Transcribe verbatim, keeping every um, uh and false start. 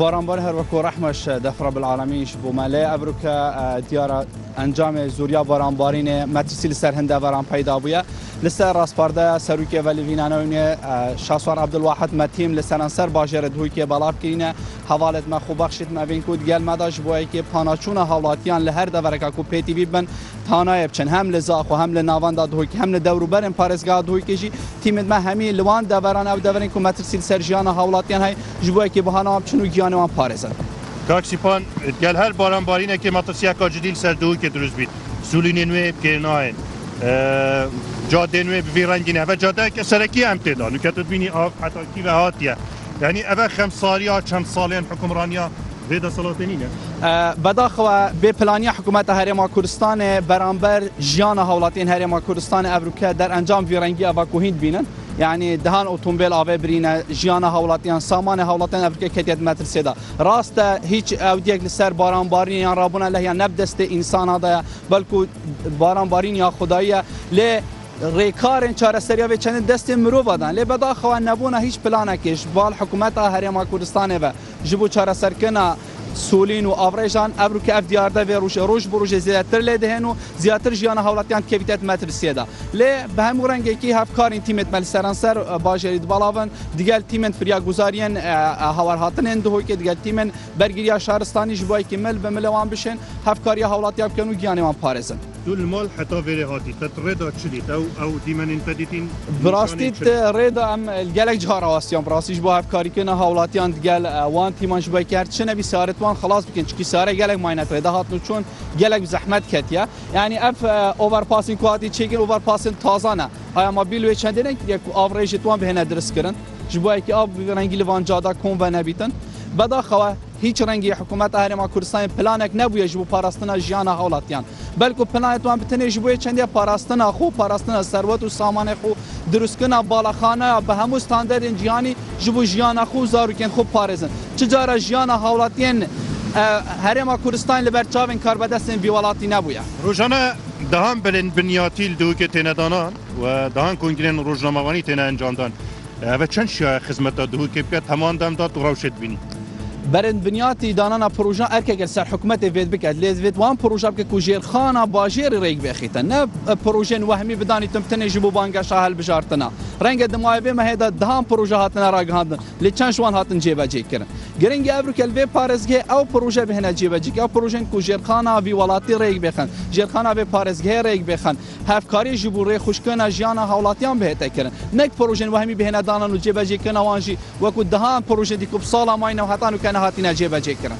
باران بار هر وکو رحمش دفر بالعالمیش بومله ابروکه دیار انجام زوریا باران بارینه مترسیل سر هنده وران پیدا بوده لسه راست پرده سروکی ولی وینانوینه شاسوار عبدالواحد متیم لسه انصر باجر دوی که بالاب کرینه حوالت ما خوب بخشید ما بین کود گل مداش بوده که پاناچون حالاتیان لهر دورکه کو پیتی بی بن تانای بچن هم لزاخو هم لناوان دادوی که هم لدورو برن پارسگاه دوی کجی تیم ما همی لوان دوران او دوران کو مترسیل سرجیان حالاتیان های جبوده که بهانه آبچنو گیانه وان پارسه کاکسیپان گل هر باران بارینه که مترسیا کاجدیل سر دوی که درست بید سولینی نوی بکناین جاده نوی بفي رنجينه و جاده که سرکی هم تدا نکتت بینی آف حتاکی و هاتیه یعنی اوه خمساری ها چند سالیان حکمرانی ها ريدا سلاطينية. بداخوا ببلانية حكومة هرم كردستان برانبر جيانا هولاتين هرم كردستان أبروكا در أنجام فيرنجي أباكوهين بينن. يعني دهان أوتومبيل أبي برينا جيانا هولاتين سامان هولاتين أبروكا كتير متر سدا. راستا هيج أوديك لسر برانبارين يعني رابونا لهي نبدست إنسان هذا بلكو برانبارين يا خدايا ل ریکارن چاره سریا و چند دست مرو بدن لی بدا خو نبونه هیچ پلان کش بال حکومت هرم کردستان و جبو چاره سرکنا سولین و افریجان ابرو که اف دیار ده و روش روش بروج زیاتر لی دهنو زیاتر جیان حالاتیان کویتت مترسیدا لی به هم رنگی کی هفکار تیمت مل سرانسر باجرید بالاون دیگه تیمن فریا گزارین هاور هاتنند هو که دیگه تیمن برگیری شهرستانی جوای کمل به ملوان بشن هفکاری حالاتیاب کنو گیانوان پارزن دول مال حتى في رهاتي تتريدا تشليت أو أو ديما ننتدين براستي تريدا أم الجالك جهار واسيان براستيش بوها بكاري كنا هاولاتيان تجال وان تيمان شبه كارتشنا بسارة وان خلاص بكن شكي سارة جالك ماينة تريدا هاتنو شون جالك بزحمة كاتيا يعني أف أوفر باسين كواتي تشيكل أوفر باسين تازانا هيا ما بيلوه شندنا يكو أفريج توان بهنا درس كرن شبه كي أب رنجي لوان جادا كون بنا بيتن بدا خوا هیچ رنگی حکومت هرم کردستان پلانک نبوده جبو پاراستن جیان هاولاتیان بلکه پلانت وان بتنه جبو چندی پاراستن خو پاراستن ثروت و سامان خو درست کنه بالاخانه به همو استاندارد جیانی جبو جیان خو زاروکن خو پارزن چجاره جیان هاولاتیان هرم کردستان لبرچاوین کار بدستن بیوالاتی نبوده روزانه دهان بلند بنیاتیل دوکه تندانان و دهان کنگرن روزنامه‌وانی تن انجامدان و چند شیعه خدمت دوکه بیت همان دم داد روشت بینی برند بنیاتی دانان پروژه ارکه سر حکومت وید بکد لیز وید وان پروژه که کوجیر خانه باجیر ریگ بخیتن نه پروژه وهمی بدانی تمتنه جبو بانگا شاهل بجارتنا رنگ دمایبه مهدا دهان پروژه هاتنا راگهاند لچن شوان هاتن جیبه جیکرن گرنگ ابروکل وی پارزگه او پروژه بهنه جیبه جیک او پروژه کوجیر خانه وی ولاتی ریگ بخن جیر خانه وی پارزگه ریگ بخن هفکاری جبو ری خوشکنه جیان هاولاتیان بهته کرن نک پروژه وهمی بهنه دانانو جیبه جیکنه وانجی وک دهان پروژه دیکوب سالا ماینه هاتانو هاتینا جیبه جیکرن